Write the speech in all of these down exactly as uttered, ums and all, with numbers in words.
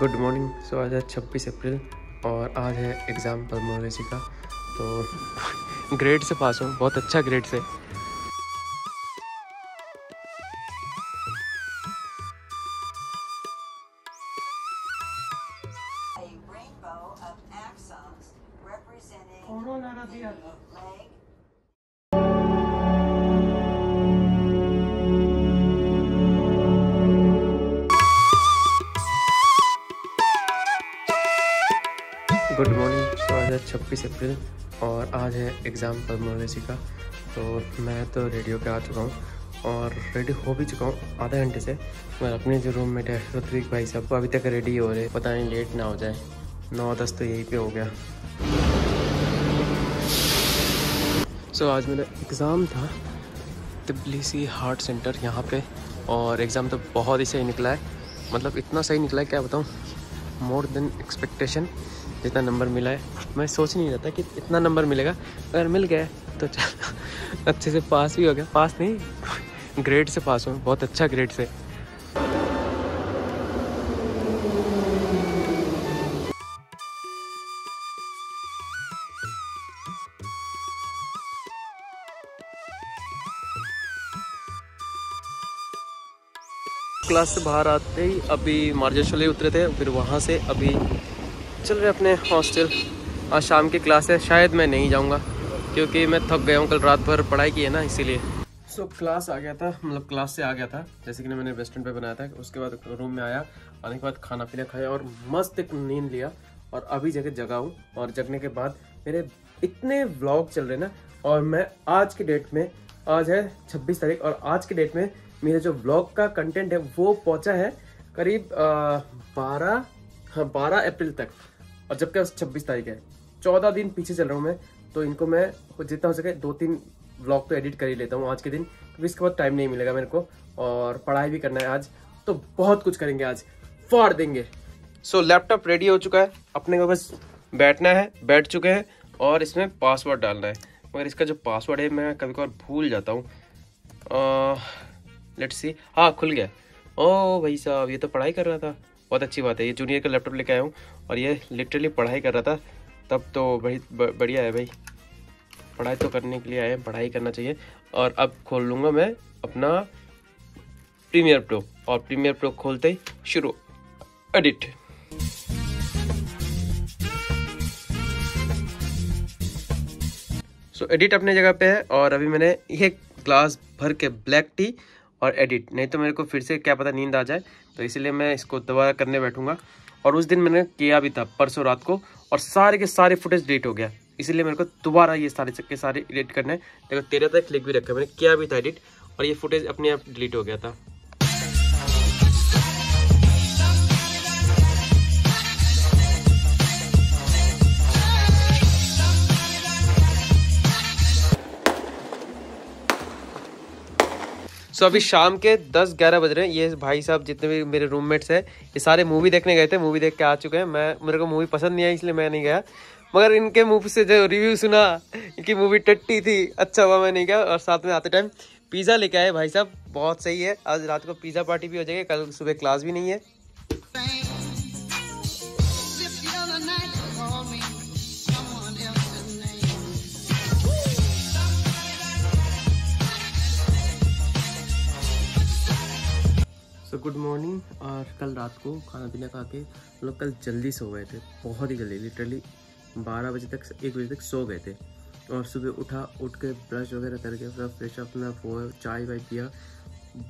Good morning. सो आज है छब्बीस अप्रैल और आज है एग्ज़ाम पल्मोनोलॉजी का, तो ग्रेड से पास हूँ, बहुत अच्छा ग्रेड से। Good morning. सो आज है छब्बीस अप्रैल और आज है एग्ज़ाम पल्मोनोलॉजी का, तो मैं तो रेडी होकर आ चुका हूँ और रेडी हो भी चुका हूँ आधा घंटे से। और अपने जो रूम में डैश ऋत्विक भाई साहब को अभी तक रेडी हो रहे, पता नहीं लेट ना हो जाए। नौ दस तो यहीं पे हो गया। सो so, आज मेरा एग्ज़ाम था तबिलिसी हार्ट सेंटर यहाँ पे, और एग्ज़ाम तो बहुत ही सही निकला है। मतलब इतना सही निकला है क्या बताऊँ, मोर देन एक्सपेक्टेशन। जितना नंबर मिला है मैं सोच नहीं रहा था कि इतना नंबर मिलेगा। अगर मिल गया तो चलो अच्छे से पास भी हो गया। पास नहीं, ग्रेड से पास हूँ, बहुत अच्छा ग्रेड से। क्लास से बाहर आते ही अभी मार्जेशोले उतरे थे, फिर वहाँ से अभी चल रहे अपने हॉस्टल। आज शाम की क्लास है, शायद मैं नहीं जाऊँगा क्योंकि मैं थक गया हूँ, कल रात भर पढ़ाई की है ना, इसीलिए। सो so, क्लास आ गया था, मतलब क्लास से आ गया था, जैसे कि मैंने रेस्टोरेंट पे बनाया था। उसके बाद रूम में आया, आने के बाद खाना पीना खाया और मस्त एक नींद लिया। और अभी जगह जगा हूँ, और जगने के बाद मेरे इतने व्लॉग चल रहे ना। और मैं आज की डेट में, आज है छब्बीस तारीख और आज की डेट में मेरे जो व्लॉग का कंटेंट है वो पहुँचा है करीब बारह हाँ बारह अप्रैल तक, और जबकि आज छब्बीस तारीख है। चौदह दिन पीछे चल रहा हूँ मैं, तो इनको मैं जितना हो सके दो तीन व्लॉग तो एडिट कर ही लेता हूँ आज के दिन, क्योंकि इसके बाद टाइम नहीं मिलेगा मेरे को, और पढ़ाई भी करना है आज, तो बहुत कुछ करेंगे, आज फाड़ देंगे। सो so, लैपटॉप रेडी हो चुका है, अपने को बस बैठना है, बैठ चुके हैं, और इसमें पासवर्ड डालना है। मगर इसका जो पासवर्ड है मैं कभी कभार भूल जाता हूँ। लेट्स सी, हाँ खुल गया। ओ भाई साहब, ये तो पढ़ाई कर रहा था, बहुत अच्छी बात है। ये जूनियर का लैपटॉप लेके आया हूँ और ये लिटरली पढ़ाई कर रहा था, तब तो बड़ी बढ़िया है भाई। पढ़ाई तो करने के लिए आए हैं, पढ़ाई करना चाहिए। और अब खोल लूँगा मैं अपना प्रीमियर प्रो, और प्रीमियर प्रो खोलते ही शुरू एडिट। सो एडिट अपने जगह पे है, और अभी मैंने ये ग्लास भर के ब्लैक टी और एडिट, नहीं तो मेरे को फिर से क्या पता नींद आ जाए, तो इसलिए मैं इसको दोबारा करने बैठूंगा। और उस दिन मैंने किया भी था परसों रात को, और सारे के सारे फुटेज डिलीट हो गया, इसीलिए मेरे को दोबारा ये सारे के सारे एडिट करना है। देखो तेरह तक क्लिक भी रखा, मैंने किया भी था एडिट, और ये फुटेज अपने आप डिलीट हो गया था। तो अभी शाम के दस ग्यारह बज रहे हैं। ये भाई साहब जितने भी मेरे रूममेट्स हैं, ये सारे मूवी देखने गए थे, मूवी देख के आ चुके हैं। मैं मेरे को मूवी पसंद नहीं आई इसलिए मैं नहीं गया, मगर इनके मुंह से जो रिव्यू सुना कि मूवी टट्टी थी, अच्छा हुआ मैं नहीं गया। और साथ में आते टाइम पिज़्ज़ा लेके आए भाई साहब, बहुत सही है। आज रात को पिज़्ज़ा पार्टी भी हो जाएगी, कल सुबह क्लास भी नहीं है। तो गुड मॉर्निंग। और कल रात को खाना पीना खा के हम लोग कल जल्दी सो गए थे, बहुत ही जल्दी, लिटरली बारह बजे तक एक बजे तक सो गए थे। और सुबह उठा, उठ के ब्रश वगैरह करके पूरा फ्रेश अप अपना हुआ, चाय वाय पिया,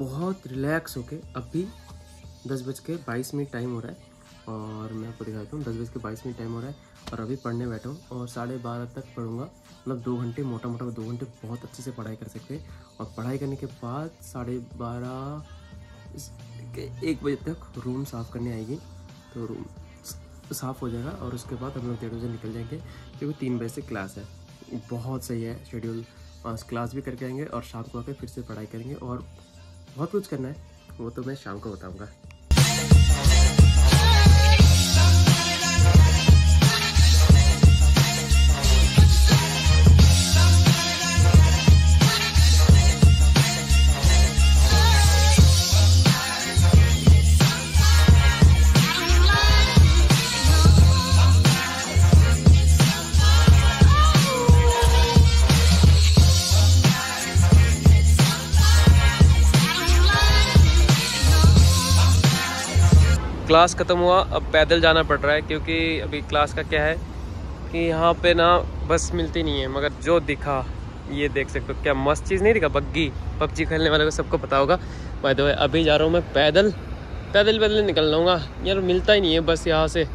बहुत रिलैक्स होके। अभी दस बज के बाईस मिनट टाइम हो रहा है, और मैं आपको दिखाता हूँ, दस बज के बाईस मिनट टाइम हो रहा है, और अभी पढ़ने बैठा हूँ और साढ़े बारह तक पढ़ूँगा। मतलब दो घंटे मोटा मोटा दो घंटे बहुत अच्छे से पढ़ाई कर सकते हैं, और पढ़ाई करने के बाद साढ़े बारह एक बजे तक रूम साफ़ करने आएगी, तो रूम साफ़ हो जाएगा। और उसके बाद हम लोग डेढ़ बजे निकल जाएंगे क्योंकि तीन बजे से क्लास है। बहुत सही है शेड्यूल, क्लास भी करके आएंगे और शाम को आकर फिर से पढ़ाई करेंगे, और बहुत कुछ करना है, वो तो मैं शाम को बताऊंगा। क्लास ख़त्म हुआ, अब पैदल जाना पड़ रहा है क्योंकि अभी क्लास का क्या है कि यहाँ पे ना बस मिलती नहीं है। मगर जो दिखा ये देख सकते हो, क्या मस्त चीज़ नहीं दिखा, बग्गी। पबजी खेलने वाले को सबको पता होगा। बाय द वे अभी जा रहा हूँ मैं पैदल पैदल पैदल निकल लूँगा यार, मिलता ही नहीं है बस यहाँ से।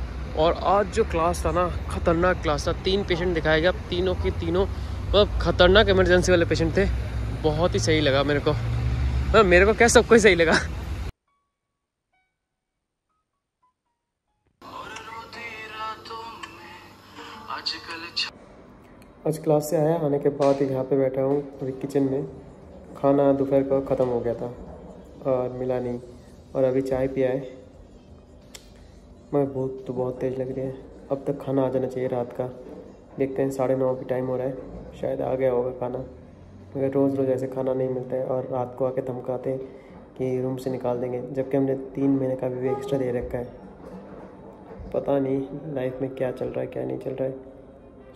और आज जो क्लास था ना, ख़तरनाक क्लास था। तीन पेशेंट दिखाया गया, तीनों के तीनों मतलब ख़तरनाक इमरजेंसी वाले पेशेंट थे। बहुत ही सही लगा मेरे को, मतलब मेरे को क्या सबको ही सही लगा। आज क्लास से आया, आने के बाद यहाँ पे बैठा हूँ और किचन में खाना दोपहर का ख़त्म हो गया था और मिला नहीं, और अभी चाय पिया है। मगर भूख तो बहुत तेज़ लग रही है, अब तक खाना आ जाना चाहिए रात का। देखते हैं, साढ़े नौ का टाइम हो रहा है, शायद आ गया होगा खाना। मगर रोज़ रोज़ ऐसे खाना नहीं मिलता है और रात को आके धमकाते हैं कि रूम से निकाल देंगे, जबकि हमने तीन महीने का भी एक्स्ट्रा दे रखा है। पता नहीं लाइफ में क्या चल रहा है क्या नहीं चल रहा है।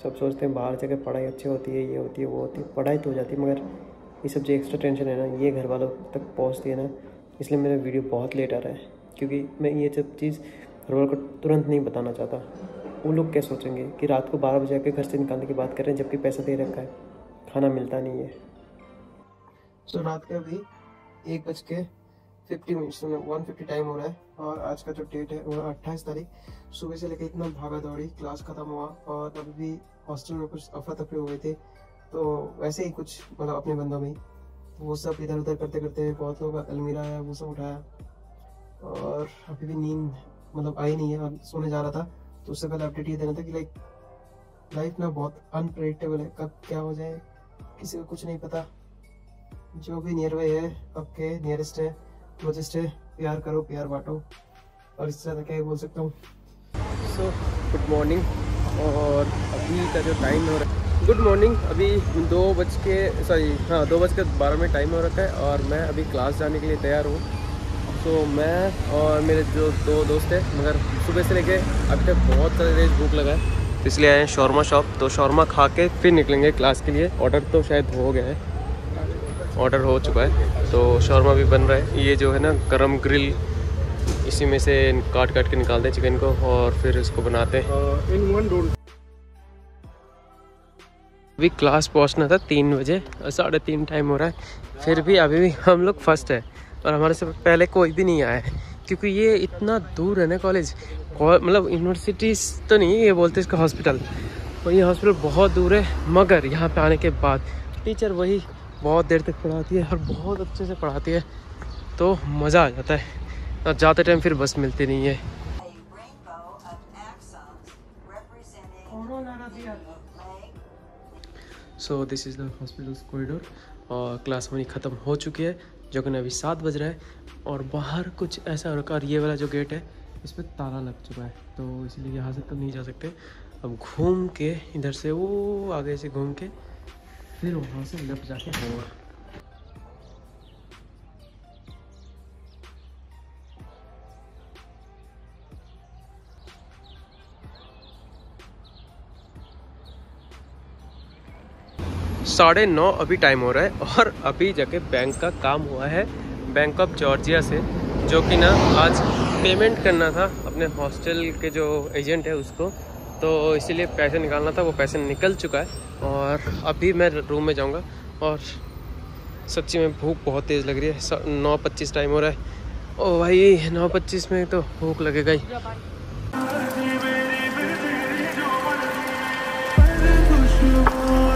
सब सोचते हैं बाहर जाकर पढ़ाई अच्छी होती है, ये होती है वो होती है, पढ़ाई तो हो जाती है, मगर ये सब जो एक्स्ट्रा टेंशन है ना, ये घर वालों तक पहुंचती है ना। इसलिए मेरा वीडियो बहुत लेट आ रहा है क्योंकि मैं ये सब चीज़ घर वालों को तुरंत नहीं बताना चाहता। वो लोग क्या सोचेंगे कि रात को बारह बजे आकर घर से निकालने की बात कर रहे हैं, जबकि पैसा दे रखा है, खाना मिलता नहीं है। सो रात का अभी एक बज के fifty minutes one fifty time हो रहा है, और आज का जो डेट है वो अट्ठाईस तारीख। सुबह से लेकर इतना भागा दौड़ी, क्लास ख़त्म हुआ और अभी भी हॉस्टल में कुछ अफरा तफरी हो गई थी, तो वैसे ही कुछ मतलब अपने बंदों में वो सब इधर उधर करते करते बहुत लोग अलमीरा आया, वो सब उठाया, और अभी भी नींद मतलब आई नहीं है। और सोने जा रहा था तो उससे पहले अपडेट ये देना था कि लाइक लाइफ ना बहुत अनप्रेडिक्टेबल है, कब क्या हो जाए किसी को कुछ नहीं पता। जो भी नियर बाई है, आपके नियरेस्ट है, प्रोजेस्ट है, प्यार करो, प्यार बांटो, और इससे ज़्यादा क्या बोल सकता हूँ। सो गुड मॉर्निंग, और अभी का जो टाइम हो रहा है, गुड मॉर्निंग, अभी दो बज के सॉरी हाँ दो बज के बारह मिनट टाइम हो रखा है, और मैं अभी क्लास जाने के लिए तैयार हूँ। सो so, मैं और मेरे जो दो दोस्त हैं, मगर सुबह से लेके अब तक बहुत सारे तेज भूख लगा है, इसलिए आए हैं शौरमा शॉप। तो शौरमा खा के फिर निकलेंगे क्लास के लिए। ऑर्डर तो शायद हो गया है, ऑर्डर हो चुका है, तो शौरमा भी बन रहा है। ये जो है ना गरम ग्रिल, इसी में से काट काट के निकालते हैं चिकन को और फिर इसको बनाते हैं इन वन रोल। अभी क्लास पहुंचना था तीन बजे, साढ़े तीन टाइम हो रहा है, फिर भी अभी भी हम लोग फर्स्ट है और हमारे से पहले कोई भी नहीं आया है, क्योंकि ये इतना दूर है ना कॉलेज, मतलब यूनिवर्सिटीज़ तो नहीं, ये बोलते इसका हॉस्पिटल, और ये हॉस्पिटल बहुत दूर है। मगर यहाँ पर आने के बाद टीचर वही बहुत देर तक पढ़ाती है और बहुत अच्छे से पढ़ाती है, तो मज़ा आ जाता है। और जाते टाइम फिर बस मिलती नहीं है। So this is the hospital corridor, और क्लास हमारी ख़त्म हो चुकी है, जो कि अभी सात बज रहा है, और बाहर कुछ ऐसा हो रखा है। और ये वाला जो गेट है इस पर ताला लग चुका है, तो इसलिए यहाँ से तो नहीं जा सकते। अब घूम के इधर से वो आगे से घूम के फिर वहाँ से लप जाके होगा। साढ़े नौ अभी टाइम हो रहा है, और अभी जाके बैंक का काम हुआ है, बैंक ऑफ जॉर्जिया से, जो कि ना आज पेमेंट करना था अपने हॉस्टल के जो एजेंट है उसको, तो इसीलिए पैसे निकालना था, वो पैसे निकल चुका है। और अभी मैं रूम में जाऊंगा, और सच्ची में भूख बहुत तेज़ लग रही है। नौ पच्चीस टाइम हो रहा है, ओ भाई नौ पच्चीस में तो भूख लगेगा ही।